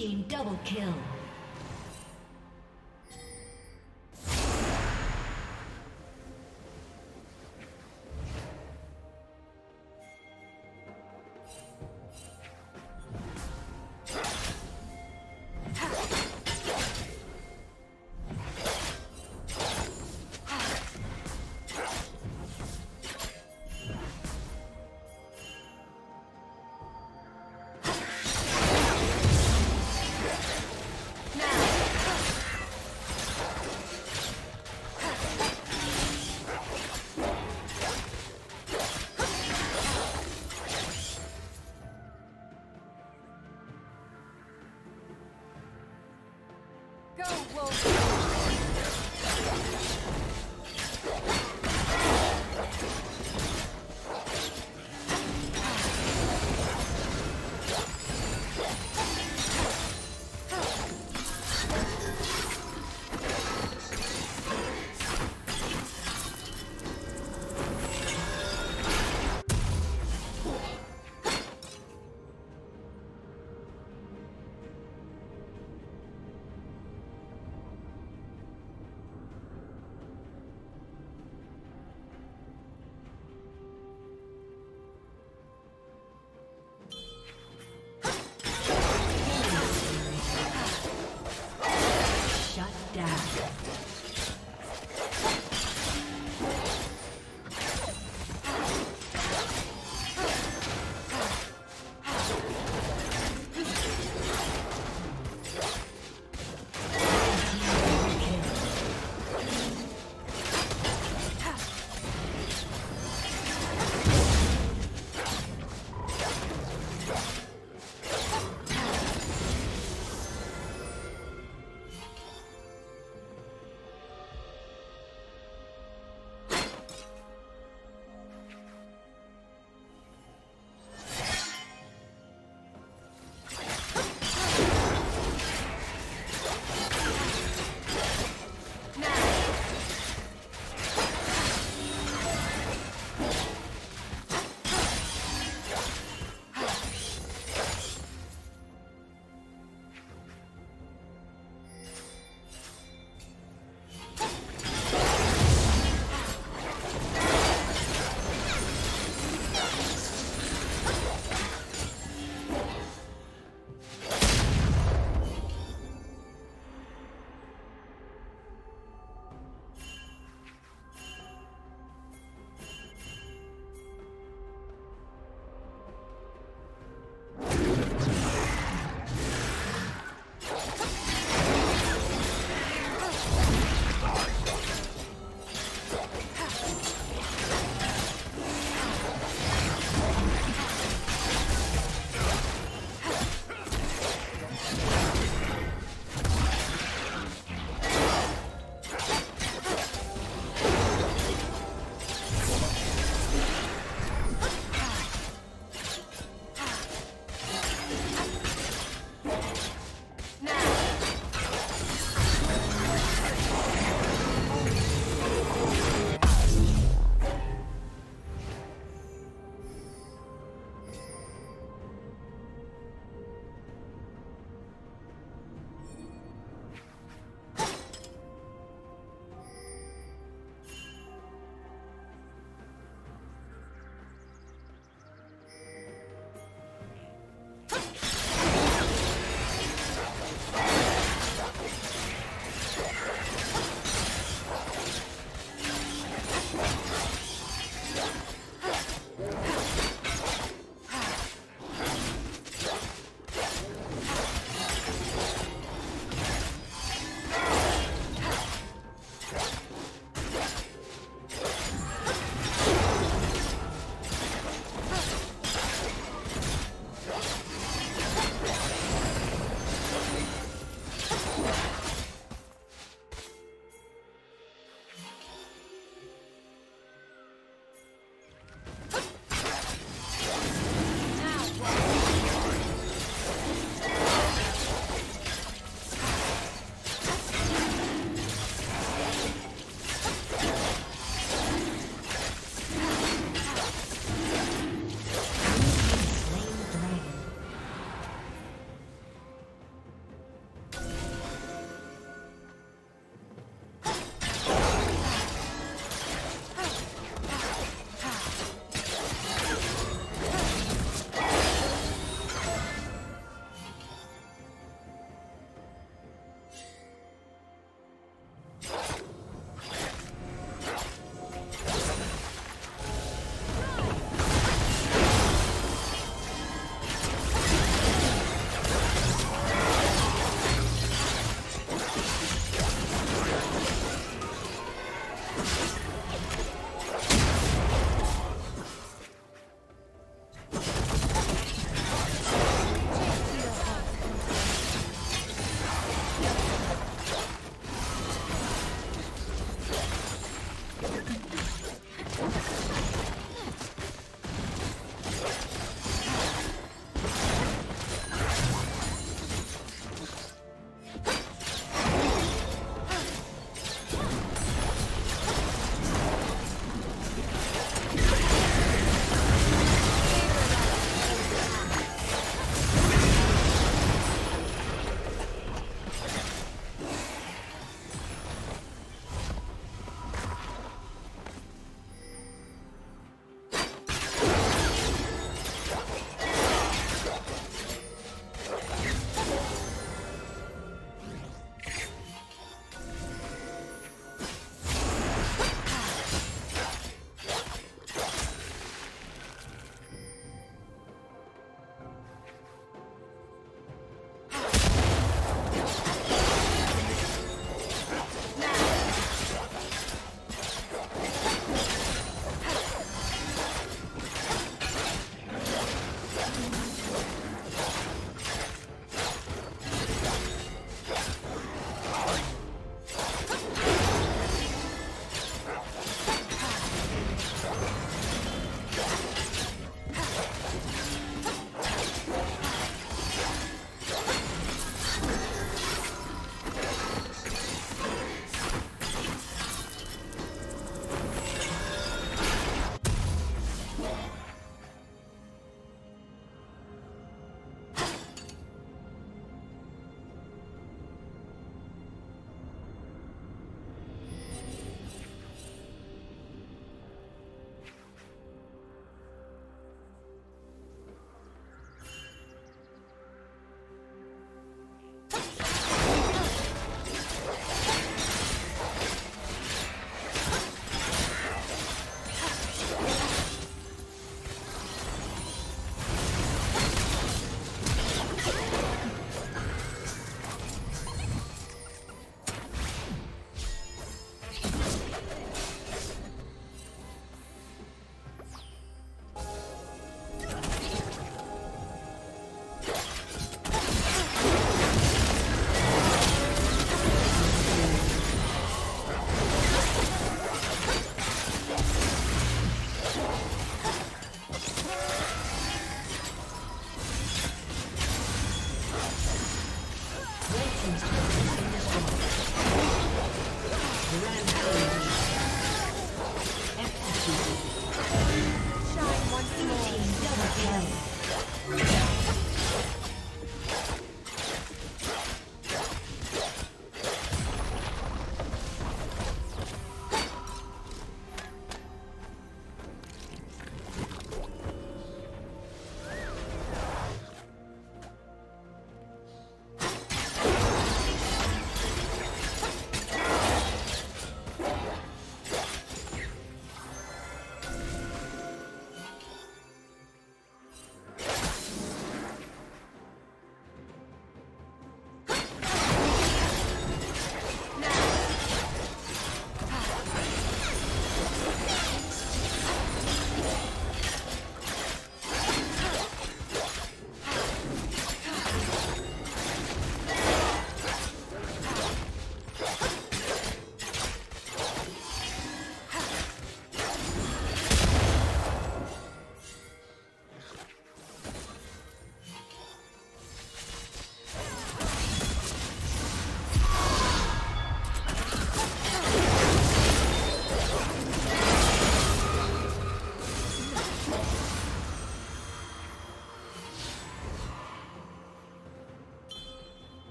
team double kill.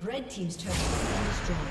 Red team's turret has been destroyed.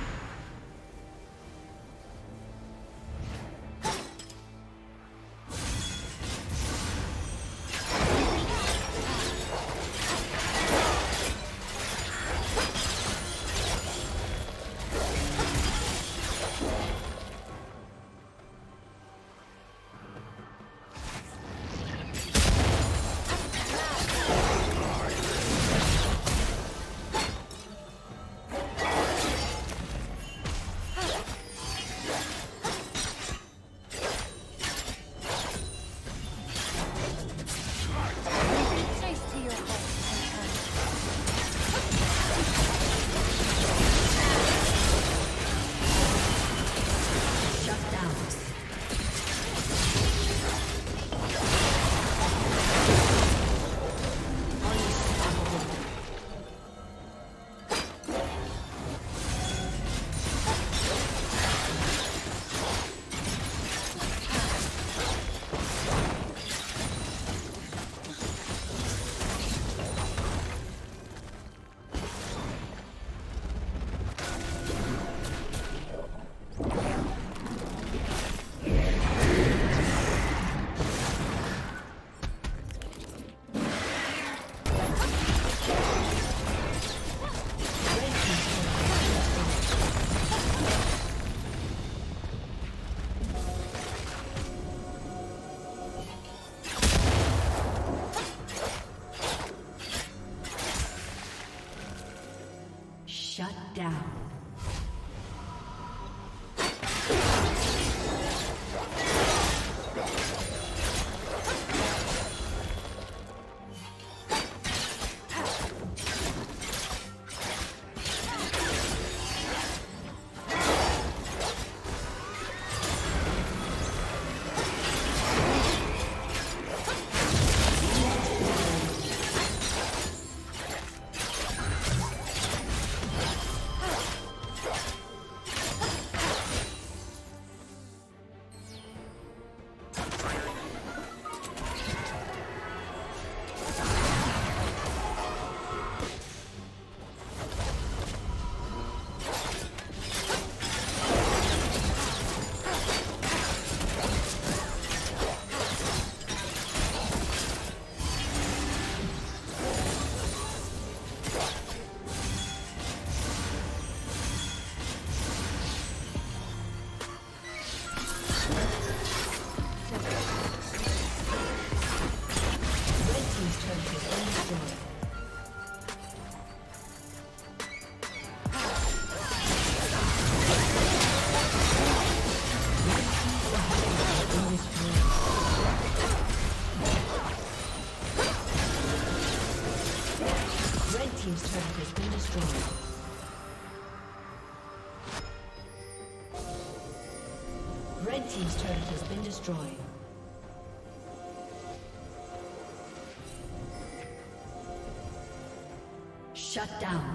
Shut down. Red team's turret has been destroyed. Shut down.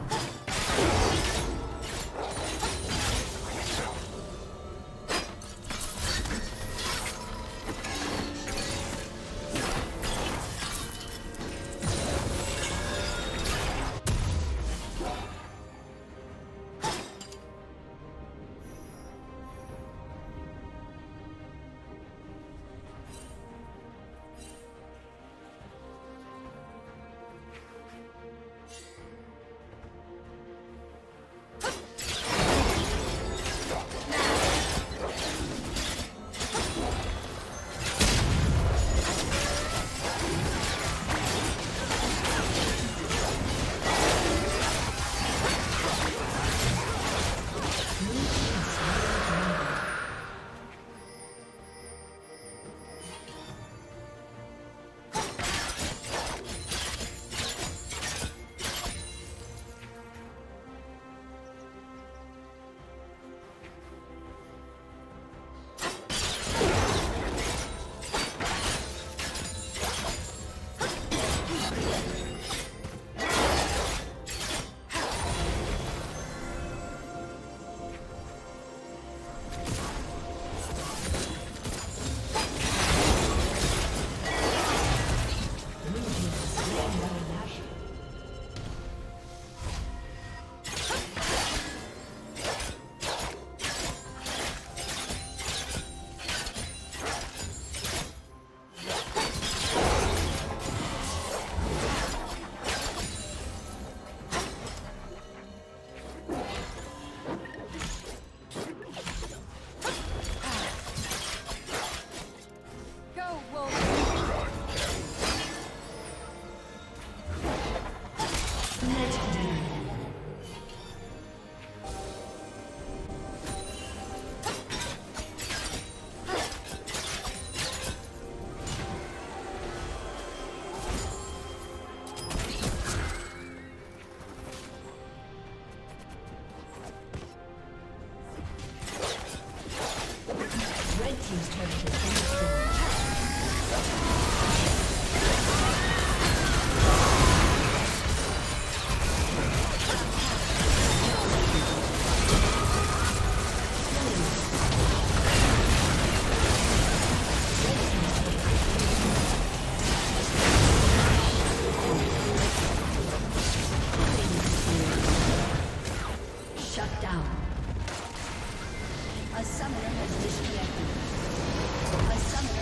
A summoner has disconnected. A summoner